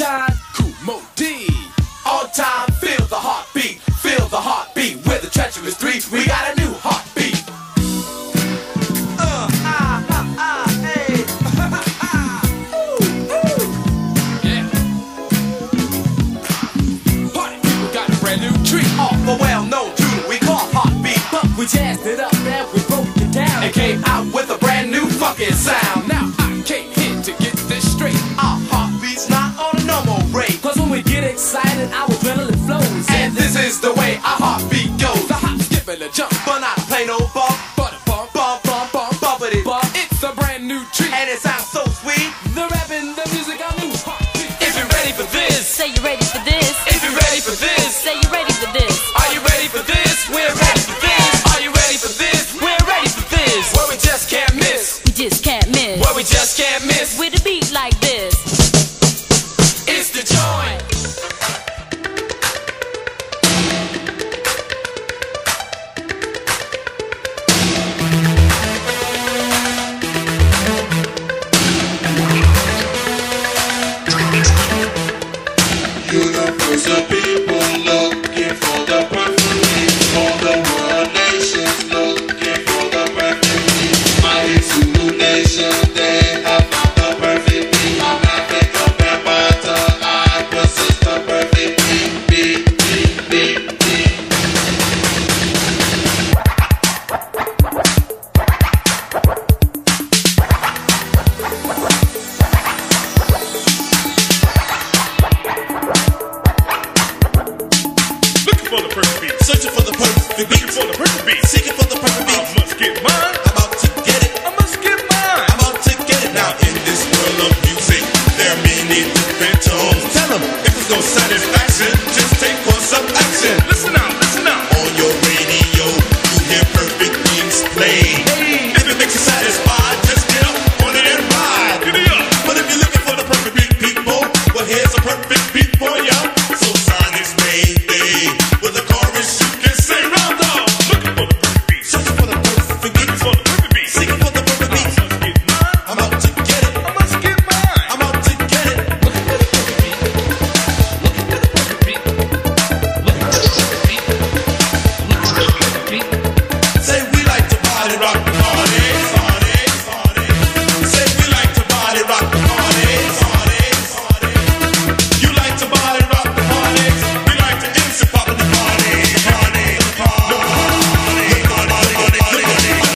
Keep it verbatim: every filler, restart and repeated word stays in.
time, Kumo D. On time, feel the heartbeat, feel the heartbeat. We're the treacherous three, we got a new heartbeat. Uh, ah, ah, ah, hey. Ooh, ooh. Yeah. Party people got a brand new treat off a well-known tune we call Heartbeat. But we jazzed it up and we broke it down and came out with a brand new fucking sound. Now I came here to get this straight. Our heartbeat's not on a normal rate. Cause when we get excited, our adrenaline flows. And this is the way our heartbeat goes. The hop, skip, and the jump, but not a plain old bump. But a bump, bump, bump, bump, bumpity bump. It's a brand new treat, and it sounds so sweet. The rap and the music are new. If you're ready for this, say you're ready for this. If you're ready for this, say you're ready for this. Are you ready for this? We're ready for this. Are you ready for this? We're ready for this. Where we just can't miss. We just can't miss. Where we just can't miss. With a beat like this. It's the joint. Universe of people looking for the perfect beat. All the world nations looking for the perfect beat. My hallucination, they have found the perfect beat. I'm having a bad battle, I possess the perfect beat. Beat, beat, beat, beat. For the perfect beat, searching for the perfect beat, looking for the perfect beat, seeking for the perfect beat. I must get mine. I'm out to get it. I must get mine. I'm out to get it. Now in this world of music, there are many different tones. Tell them if it's no satisfaction.